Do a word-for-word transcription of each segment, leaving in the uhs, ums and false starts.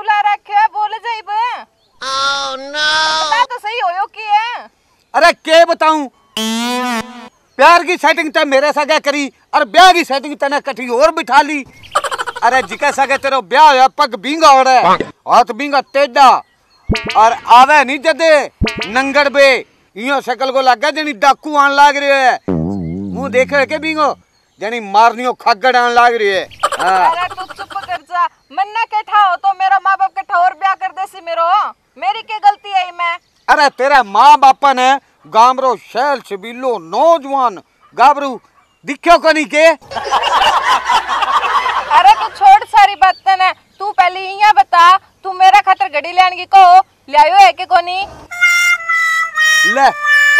फुला रखे बोल जाइबे। ओह नो बता तो सही होयो की है। अरे के बताऊं, प्यार की सेटिंग ते मेरे सागे करी और ब्याह की सेटिंग तने कठी और बिठा ली। अरे जिका सागे तेरो ब्याह होया पग बींगा हो रहा है, हाथ बींगा टेढ़ा और आवे नहीं जदे नंगड़ बे, इयो शकल को लागे जनी डाकू आन लाग रहे है, मुंह देखे के बींगो जनी मारनियो खगड़ आन लाग रही है। अरे तू चुप कर जा, मन्ना केठा हो तो मेरा माँ बाप केठा और ब्याह कर देसी मेरो, मेरी के गलती है मैं। अरे तेरा माँ बापा ने गामरो शैल शिबिलो नौजवान गाबरू दिखियो कोनी के। अरे तू छोड़ सारी बातें ने, तू पहले यहाँ बता, तू मेरा खातर घड़ी लेने की को लायो है के कोनी? ले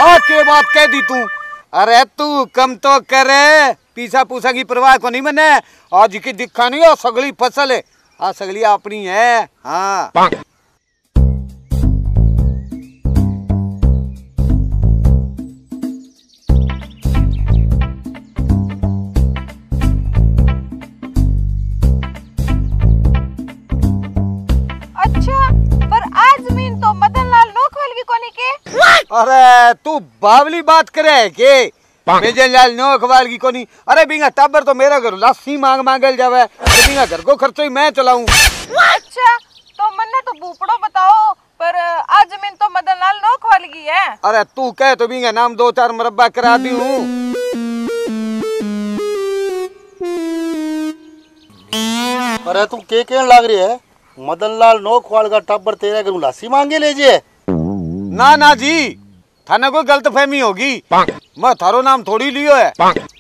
और के बात कह दी तू। अरे तू कम तो करे, पीसा पूसा की परवाह को नहीं मने, आज की दिखा नहीं हो सगली फसल है, हाँ सगली अपनी है। हाँ अरे तू बावली बात करे है के मेजनलाल नोखवाल की कोनी। अरे बिंगा टाबर तो मेरा घर लासी मांग मांगल जावे, तो बिंगा घर को खर्चो ही मैं चलाऊं। अच्छा तो मन्ने तो भूपड़ो बताओ, पर आज जमीन तो मदनलाल नोखवाल की है। अरे तू कह तो बिंगा नाम दो चार मुरब्बा करा दी हूं। अरे तू के के लाग रही है, मदनलाल नोखवाल का टाबर तेरा घर लासी मांगे ले जे? ना ना जी, थाने कोई गलतफहमी होगी, मैं थारो नाम थोड़ी लियो है।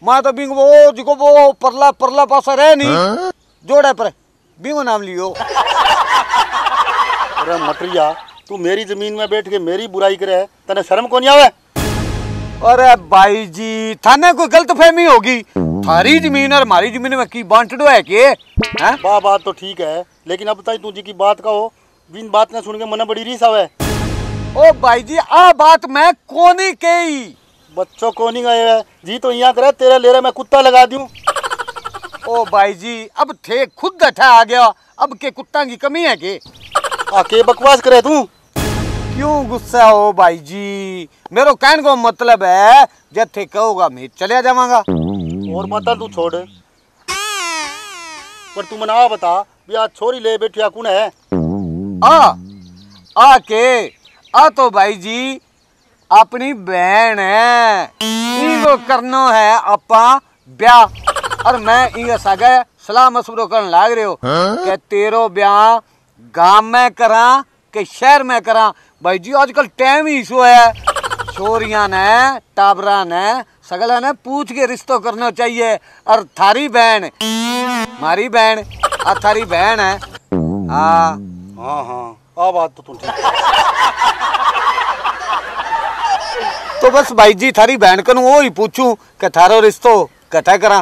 मैं तो बिंग वो जिको वो परला परला पासा रहे नहीं जोड़े पर बिंगो नाम लियो। अरे मटरिया, तू मेरी जमीन में बैठ के मेरी बुराई करे, तने शर्म को नहीं आवे? अरे भाई जी, थाने कोई गलतफहमी होगी, थारी जमीन और हमारी जमीन में की बांटडो है के? वाह बात तो ठीक है, लेकिन अब तक तू जी की बात का हो बिन बात ना सुन के मना बड़ी रीस आवे। ओ भाई जी, आ बात मैं कोनी कही, बच्चों कोनी गए जी तो यहाँ करे तेरे लेरे मैं कुत्ता लगा दूं। ओ भाई जी, अब थे खुद गठा आ गया, अब के कुत्ता की कमी है के? आके बकवास करे तू, क्यों गुस्सा हो भाई जी? मेरो कहने को मतलब है जब थे कहोगा मैं चले जावांगा। और बता तू छोड़, पर तू मना बता भी आज छोरी ले बैठिया कौन है? आ आ के आ तो भाई जी अपनी बहन है, इनको करनो है अपा ब्याह और मैं इनका सागे सलाह मशवरो करने लाग रहे हो कि तेरो ब्याह गांव में करा के शहर में करा? भाई जी आजकल टाइम ही इशू है, छोरिया ने टाबरा ने सगला ने पूछ के रिश्तों करना चाहिए। और थारी बहन मारी बहन और थारी बहन है। हाँ हाँ हाँ, आ बात तो तुम तो बस भाई जी थारी बहन को वो ही पूछूं कि थारो रिश्तो कथा करा?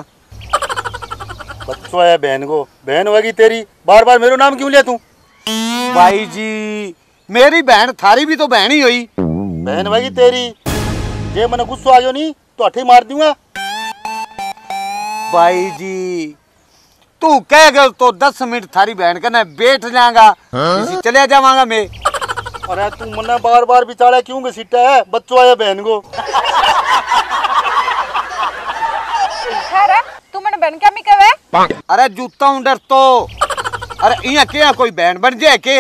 बच्चों है बहन को, बहन होगी तेरी, बार बार मेरो नाम क्यों लिया तू? भाई जी मेरी बहन थारी भी तो बहन ही हुई। बहन होगी तेरी, जे मने गुस्सा आयो नहीं तो अठी मार दूंगा। भाई जी तू कह गल तो दस मिनट थारी बहन कने बैठ जाऊंगा, चले जावांगा मैं। अरे तू मना बार बार बिचारा क्यों घसीटा है बच्चों आया बहन को? तू मन बहन क्या मिकवे? अरे जूता उंडर तो, अरे इया क्या कोई बहन बन जाए के?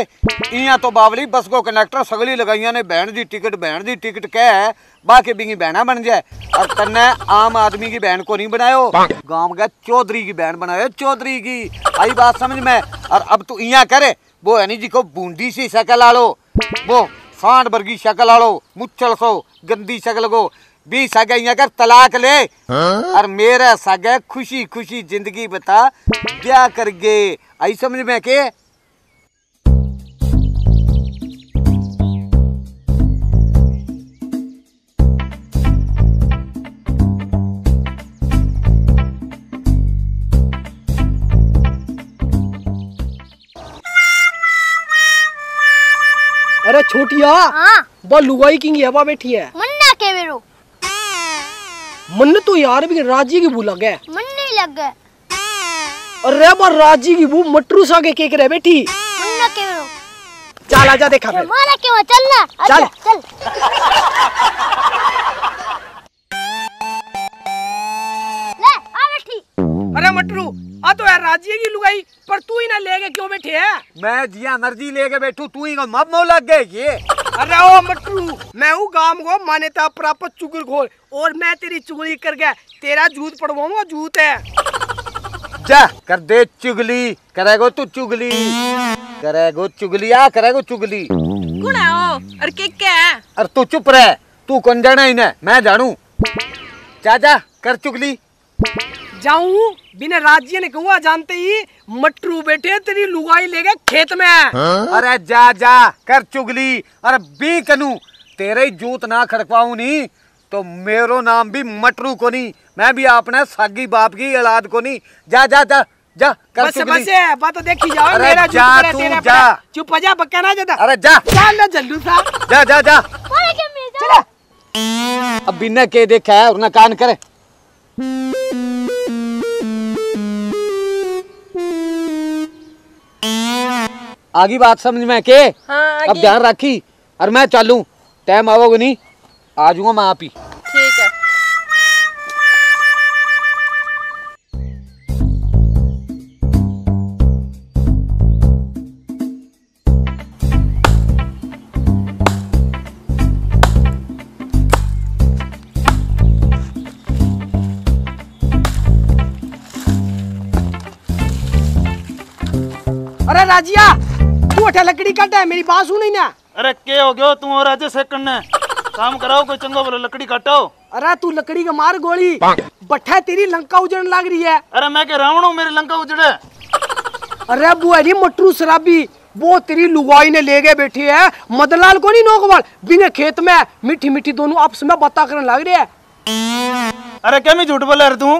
इया तो बावली बस को कनेक्टर सगली लगाइया ने बहन दी टिकट बहन दी टिकट कह है, बाकी बिंगी बहना बन जाए। और तन्ने आम आदमी की बहन को नहीं बनायो, गांव के चौधरी की बहन बनायो, चौधरी की। आई बात समझ में? और अब तू इया करे वो यानी जी को बूंदी सी शकल आलो, वो सांड वर्गी शकल आलो, मुच्छल सो गंदी शकल को भी सागे यहाँ कर तलाक ले। हाँ? और मेरा सागे खुशी खुशी जिंदगी बता क्या कर गे, आई समझ में के? अरे छोटिया, बा लुगाई की हवा बैठी है। मन्ना के मेरो मन्ने तो यार भी राजी की बू लगे, मन्ने लगे। अरे बा राजी की बू मटरू सागे के करे बैठी, चलना केवरो चल आजा देखा फिर मारा केवरो चलना चल चल ले आ बैठी। अरे मटरू आ तो यार राजी की लुगाई पर तू ही ना लेके क्यों बैठे है? मैं जिया एनर्जी लेके बैठू तू ही को मब मौ लग गए ये। अरे ओ मटरू मैं हूँ गांव को मान्यता प्राप्त चुगलखोर और मैं तेरी चुगली कर गया तेरा जूत पड़वाऊंगा जूत है जा कर दे चुगली करेगो तू चुगली करेगो चुगलिया करेगो चुगली कौन है ओ और के क्या है और तू चुप रह तू कौन जाना इन्हें मैं जानू जा जा कर चुगली जाऊं बिना राज्य ने कहूँगा जानते ही मटरू बेटे तेरी लुगाई लेके खेत में हाँ? अरे जा जा कर चुगली और बी कनू तेरे जूत ना खड़कवाऊ नहीं तो मेरो नाम भी मटरू को नहीं मैं भी अपने सागी बाप की औलाद को नहीं जा जा जा जा कर बस बस बात तो देखी जाओ मेरा जा तू जा चुप हो जा बक्का ना ज्यादा अरे जा चल ना जल्लू सा जा जा जा बोले के मैं चला अब बिना के देखा है और ना कान करे आगी बात समझ में के हां अब ध्यान रखी और मैं चलूं टाइम आवोगे नहीं आ जाऊंगा मैं आप ही ठीक है। अरे राजिया तू उठा लकड़ी काटे मेरी बात सुन ही ना। अरे के हो गयो तू और राजे सेकंड ने काम कराओ कोई चंगा बोलो लकड़ी काटो। अरे तू लकड़ी का मार गोली बट्ठा तेरी लंका उजड़न लग रही है। अरे मैं के रावण हूं मेरी लंका उजड़े। अरे बुआरी मटरू शराबी वो तेरी लुगाई ने ले गए बैठी है मदनलाल को नहीं नोकवाल बिना खेत में मिठी मिठी दोनों आपस में बता करने लग रही है। अरे क्या मैं झूठ बोला रे तू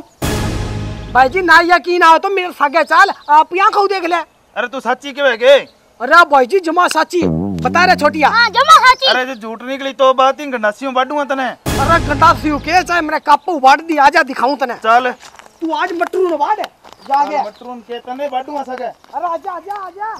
भाई जी ना यकीन आओ तो मेरे सागे चाल आप यहाँ खाऊ देख ले। अरे तू साची क्यों है? अरे भाई जी जमा साची बता रहे छोटिया। हाँ, अरे झूठ निकली तो बात ही गंडासियों बांटूंगा तने। अरे गंडासियों के चाहे मेरा कापू बांट दी आजा दिखाऊं तने। चल तू आज मटरू न बांट जा गया मटरू के तने बांटूंगा सके। अरे आजा आजा आजा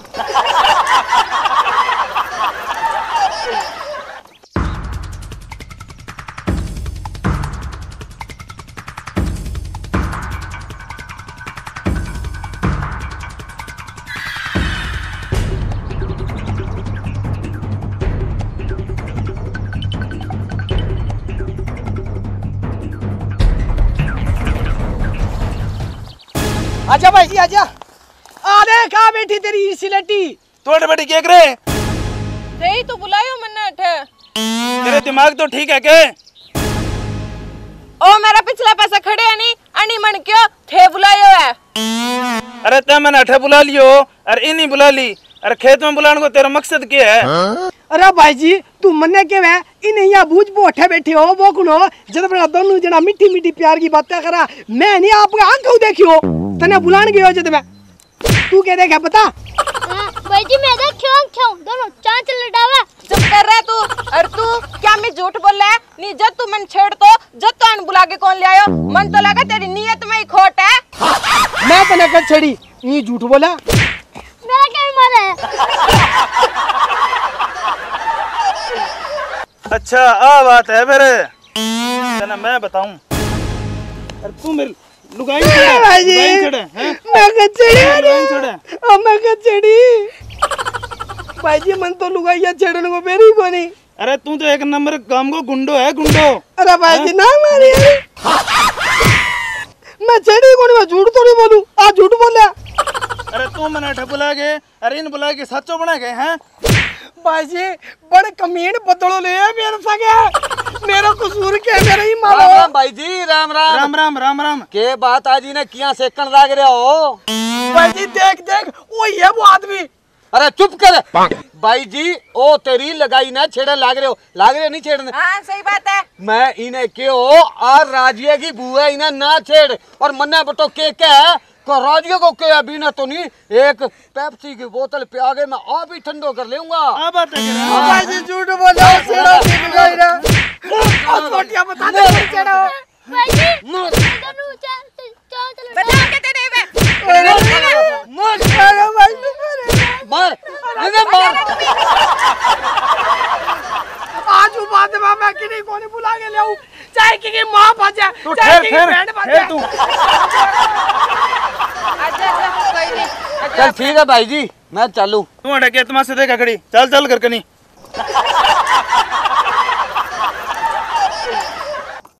आजा भाई जी आजा। अरे कहाँ बैठी तेरी सिलेटी तोड़े बैठी केक रे यही तो बुलायो मन्ना ठे तेरे दिमाग तो ठीक है के ओ मेरा पिछला पैसा खड़े है नहीं अनी मन क्यों ठे बुलायो है। अरे ते मैंने ठे बुला लियो अरे इन्हीं बुला ली अरे खेत में बुलाने को तेरा मकसद क्या है? हाँ? अरे भाई जी तू मन्ने के मैं इन यहाँ बूझ बोठे बैठे हो वो कुनो जब अपना दोनों जना मिठी मिठी प्यार की बातें करा मैं नहीं आपका आंखों देखी हो तने बुलाने गयो जब मैं तू क्या देखा पता? हाँ, भाई जी मैं देख क्यों क्यों दोनों चांच लड़ावा चुप कर रहा तू और तू क्या मैं झूठ बोल रहा है नहीं जब तू मन छेड़ तो जब तो अन बुला के कौन ले आयो मन तो लगा तेरी नीयत में ही खोट है। मैं तने कर छेड़ी ये झूठ बोला मेरा क्या मारा है? अच्छा आ बात है मेरे तना मैं बताऊं अरे तू मेरी लुगाई छोड़े हैं मैं कचड़ी छोड़े ओ मैं कचड़ी भाई जी मन तो लुगाई छेड़ने को बेरी को नहीं। अरे तू तो एक नंबर काम को गुंडो है गुंडो। अरे भाई जी ना मारी मैं छेड़ी को नहीं मैं झूठ तो नहीं बोलूं आ झूठ बोला। अरे तू मना बुला के अरे इन बुला के सच्चो बना गए हैं भाई जी बड़े कमीन बदलो ले मेरे सगे मेरा कसूर क्या मेरा ही मारो। राम राम भाई जी राम राम राम राम राम राम के बात आजी ने किया सेकंड लाग रहे हो भाई जी देख देख वो ये वो आदमी। अरे चुप कर भाई जी ओ तेरी लगाई ना छेड़ा लाग रहे हो लाग रहे नहीं छेड़ने। हाँ सही बात है मैं इन्हें के हो और राजिया की बुआ इन्हें ना छेड़ और मन्ना बटो के है को राजिया को क्या बिना तो नहीं एक पेप्सी की बोतल पे आगे मैं आप ही ठंडो कर लेऊंगा। अब बात है भाई जी झूठ बोल रहा हूं छोटिया बता दे चढ़ो भाई जी मत दोनों चल चल बता के तेरे में मत करो भाई मर कोनी कोनी बुला के ले आऊं, चाहे की की मां भाजा चाहे की की बहन भाजा तू। अच्छा अच्छा कोई नहीं, चल ठीक है भाई जी मैं चलूं, तू अटके तुम्हारे सीधे ककड़ी, चल चल करकनी।